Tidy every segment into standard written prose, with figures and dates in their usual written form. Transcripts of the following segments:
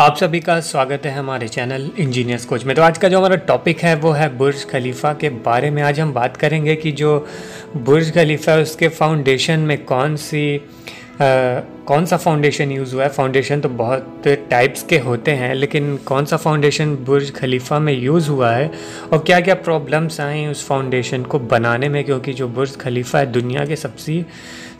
आप सभी का स्वागत है हमारे चैनल इंजीनियर्स कोच में। तो आज का जो हमारा टॉपिक है वो है बुर्ज खलीफा के बारे में। आज हम बात करेंगे कि जो बुर्ज खलीफा है उसके फाउंडेशन में कौन सा फाउंडेशन यूज़ हुआ है। फाउंडेशन तो बहुत टाइप्स के होते हैं, लेकिन कौन सा फाउंडेशन बुर्ज खलीफा में यूज़ हुआ है और क्या क्या प्रॉब्लम्स आई उस फाउंडेशन को बनाने में, क्योंकि जो बुर्ज खलीफा है दुनिया के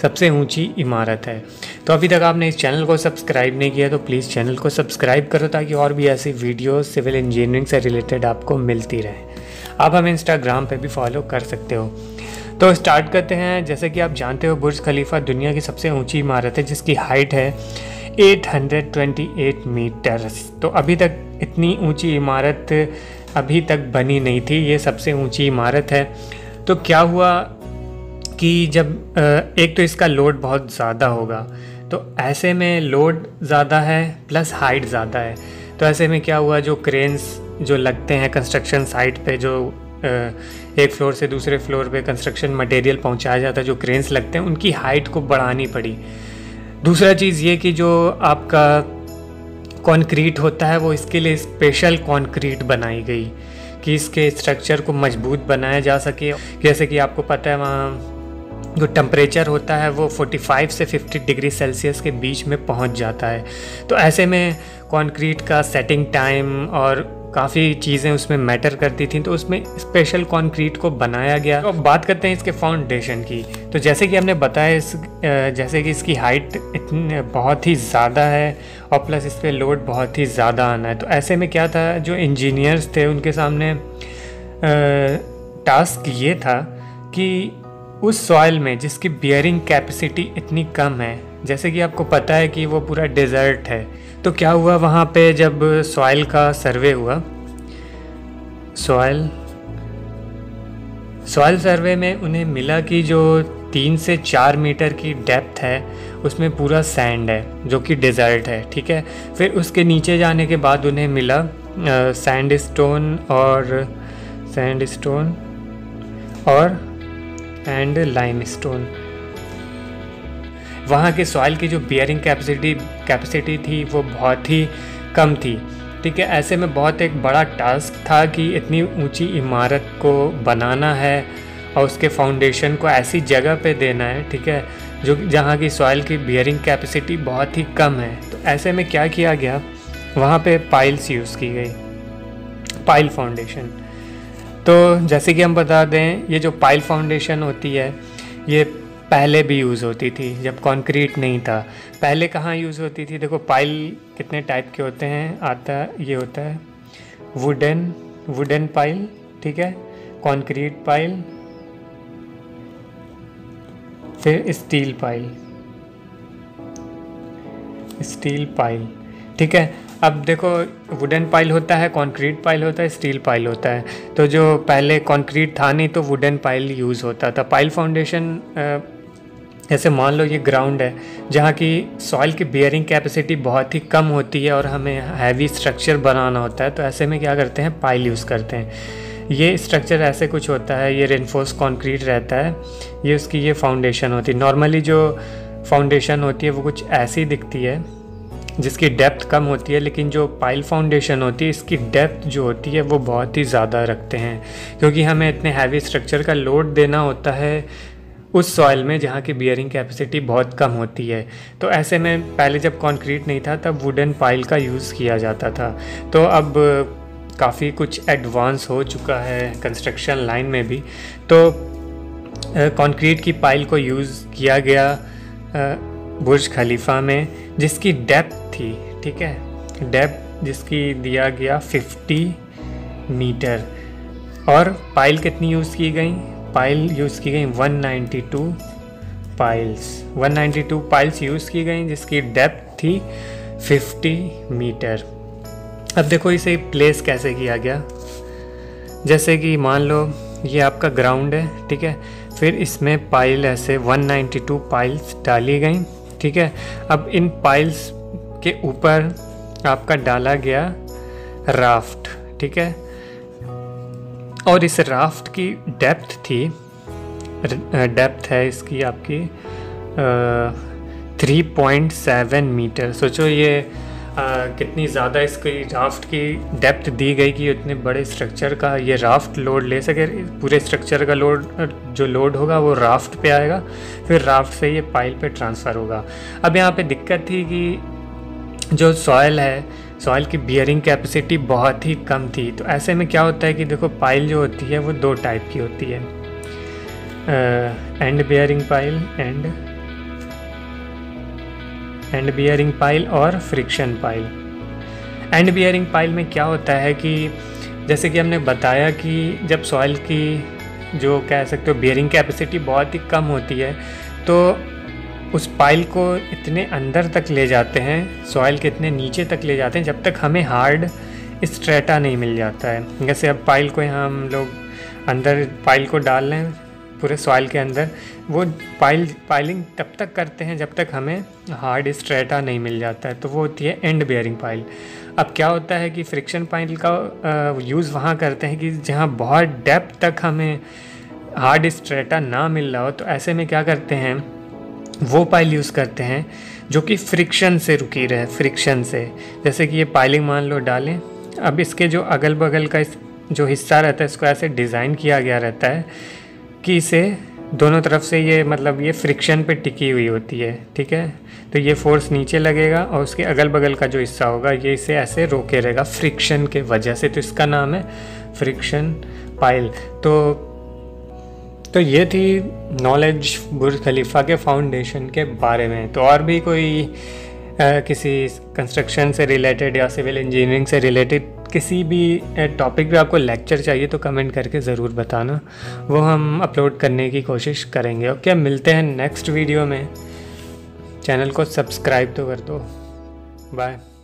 सबसे ऊंची इमारत है। तो अभी तक आपने इस चैनल को सब्सक्राइब नहीं किया तो प्लीज़ चैनल को सब्सक्राइब करो, ताकि और भी ऐसी वीडियो सिविल इंजीनियरिंग से रिलेटेड आपको मिलती रहे। आप हमें इंस्टाग्राम पर भी फॉलो कर सकते हो। तो स्टार्ट करते हैं। जैसे कि आप जानते हो, बुर्ज खलीफा दुनिया की सबसे ऊंची इमारत है जिसकी हाइट है 828 मीटर्स। तो अभी तक इतनी ऊंची इमारत अभी तक बनी नहीं थी, ये सबसे ऊंची इमारत है। तो क्या हुआ कि जब एक तो इसका लोड बहुत ज़्यादा होगा, तो ऐसे में लोड ज़्यादा है प्लस हाइट ज़्यादा है, तो ऐसे में क्या हुआ, जो क्रेन्स जो लगते हैं कंस्ट्रक्शन साइट पे, जो एक फ्लोर से दूसरे फ्लोर पे कंस्ट्रक्शन मटेरियल पहुंचाया जाता है, जो क्रेन्स लगते हैं, उनकी हाइट को बढ़ानी पड़ी। दूसरा चीज़ ये कि जो आपका कंक्रीट होता है वो इसके लिए स्पेशल कंक्रीट बनाई गई कि इसके स्ट्रक्चर को मजबूत बनाया जा सके। जैसे कि आपको पता है वहाँ जो टेम्परेचर होता है वो 45 से 50 डिग्री सेल्सियस के बीच में पहुँच जाता है, तो ऐसे में कॉन्क्रीट का सेटिंग टाइम और काफ़ी चीज़ें उसमें मैटर करती थी, तो उसमें स्पेशल कंक्रीट को बनाया गया। अब बात करते हैं इसके फाउंडेशन की। तो जैसे कि हमने बताया जैसे कि इसकी हाइट इतनी बहुत ही ज़्यादा है और प्लस इस पर लोड बहुत ही ज़्यादा आना है, तो ऐसे में क्या था, जो इंजीनियर्स थे उनके सामने टास्क ये था कि उस सॉइल में जिसकी बियरिंग कैपेसिटी इतनी कम है, जैसे कि आपको पता है कि वो पूरा डेजर्ट है, तो क्या हुआ वहाँ पे जब सॉइल का सर्वे हुआ, सॉइल सर्वे में उन्हें मिला कि जो 3 से 4 मीटर की डेप्थ है उसमें पूरा सैंड है जो कि डेजर्ट है, ठीक है। फिर उसके नीचे जाने के बाद उन्हें मिला सैंड स्टोन और एंड लाइमस्टोन। वहाँ के सॉइल की जो बियरिंग कैपेसिटी थी वो बहुत ही कम थी, ठीक है। ऐसे में बहुत एक बड़ा टास्क था कि इतनी ऊंची इमारत को बनाना है और उसके फाउंडेशन को ऐसी जगह पे देना है, ठीक है, जो जहाँ की सॉइल की बियरिंग कैपेसिटी बहुत ही कम है। तो ऐसे में क्या किया गया, वहाँ पे पाइल्स यूज़ की गई, पाइल फाउंडेशन। तो जैसे कि हम बता दें, ये जो पाइल फाउंडेशन होती है ये पहले भी यूज़ होती थी जब कंक्रीट नहीं था। पहले कहाँ यूज़ होती थी, देखो पाइल कितने टाइप के होते हैं, आता ये होता है वुडन पाइल, ठीक है, कंक्रीट पाइल, फिर स्टील पाइल, ठीक है। अब देखो वुडन पाइल होता है, कंक्रीट पाइल होता है, स्टील पाइल होता है। तो जो पहले कंक्रीट था नहीं तो वुडन पाइल यूज़ होता था। पाइल फाउंडेशन जैसे मान लो ये ग्राउंड है जहाँ की सॉइल की बियरिंग कैपेसिटी बहुत ही कम होती है और हमें हैवी स्ट्रक्चर बनाना होता है, तो ऐसे में क्या करते हैं, पाइल यूज़ करते हैं। ये स्ट्रक्चर ऐसे कुछ होता है, ये रेनफोर्स कॉन्क्रीट रहता है, ये उसकी ये फाउंडेशन होती है। नॉर्मली जो फाउंडेशन होती है वो कुछ ऐसी दिखती है जिसकी डेप्थ कम होती है, लेकिन जो पाइल फाउंडेशन होती है इसकी डेप्थ जो होती है वो बहुत ही ज़्यादा रखते हैं, क्योंकि हमें इतने हैवी स्ट्रक्चर का लोड देना होता है उस सॉइल में जहाँ की बियरिंग कैपेसिटी बहुत कम होती है। तो ऐसे में पहले जब कंक्रीट नहीं था तब वुडन पाइल का यूज़ किया जाता था। तो अब काफ़ी कुछ एडवांस हो चुका है कंस्ट्रक्शन लाइन में भी, तो कंक्रीट की पाइल को यूज़ किया गया बुर्ज खलीफा में, जिसकी डेप्थ थी, ठीक है, डेप्थ जिसकी दिया गया 50 मीटर। और पाइल कितनी यूज़ की गई, पाइल यूज़ की गई 192 पाइल्स यूज़ की गई, जिसकी डेप्थ थी 50 मीटर। अब देखो इसे प्लेस कैसे किया गया। जैसे कि मान लो ये आपका ग्राउंड है, ठीक है, फिर इसमें पाइल ऐसे 192 पाइल्स डाली गई, ठीक है। अब इन पाइल्स के ऊपर आपका डाला गया राफ्ट, ठीक है, और इस राफ्ट की डेप्थ थी, डेप्थ है इसकी आपकी 3.7 मीटर। सोचो ये कितनी ज़्यादा इसकी राफ्ट की डेप्थ दी गई कि इतने बड़े स्ट्रक्चर का ये राफ्ट लोड ले सके। पूरे स्ट्रक्चर का लोड जो लोड होगा वो राफ्ट पे आएगा, फिर राफ्ट से ये पाइल पे ट्रांसफ़र होगा। अब यहाँ पे दिक्कत थी कि जो सॉयल है, सॉयल की बियरिंग कैपेसिटी बहुत ही कम थी। तो ऐसे में क्या होता है कि देखो पाइल जो होती है वो दो टाइप की होती है, एंड बियरिंग पाइल और friction pile. End bearing pile में क्या होता है कि जैसे कि हमने बताया कि जब सॉइल की जो कह सकते हो बियरिंग कैपेसिटी बहुत ही कम होती है तो उस पाइल को इतने अंदर तक ले जाते हैं, सॉइल के इतने नीचे तक ले जाते हैं जब तक हमें हार्ड स्ट्रेटा नहीं मिल जाता है। जैसे अब पाइल को यहाँ हम लोग अंदर पाइल को डाल लें पूरे सॉइल के अंदर, वो पाइलिंग तब तक करते हैं जब तक हमें हार्ड स्ट्रेटा नहीं मिल जाता है, तो वो होती है एंड बियरिंग पाइल। अब क्या होता है कि फ्रिक्शन पाइल का यूज़ वहाँ करते हैं कि जहाँ बहुत डेप्थ तक हमें हार्ड स्ट्रेटा ना मिल रहा हो, तो ऐसे में क्या करते हैं वो पाइल यूज़ करते हैं जो कि फ्रिक्शन से रुकी रहे, फ्रिक्शन से। जैसे कि ये पाइलिंग मान लो डालें, अब इसके जो अगल बगल का जो हिस्सा रहता है इसको ऐसे डिज़ाइन किया गया रहता है कि इसे दोनों तरफ से ये मतलब ये फ्रिक्शन पे टिकी हुई होती है, ठीक है। तो ये फोर्स नीचे लगेगा और उसके अगल बगल का जो हिस्सा होगा ये इसे ऐसे रोके रहेगा फ्रिक्शन के वजह से, तो इसका नाम है फ्रिक्शन पाइल। तो ये थी नॉलेज बुर्ज खलीफा के फाउंडेशन के बारे में। तो और भी कोई किसी कंस्ट्रक्शन से रिलेटेड या सिविल इंजीनियरिंग से रिलेटेड किसी भी टॉपिक पे आपको लेक्चर चाहिए तो कमेंट करके ज़रूर बताना, वो हम अपलोड करने की कोशिश करेंगे। ओके, मिलते हैं नेक्स्ट वीडियो में। चैनल को सब्सक्राइब तो कर दो। बाय।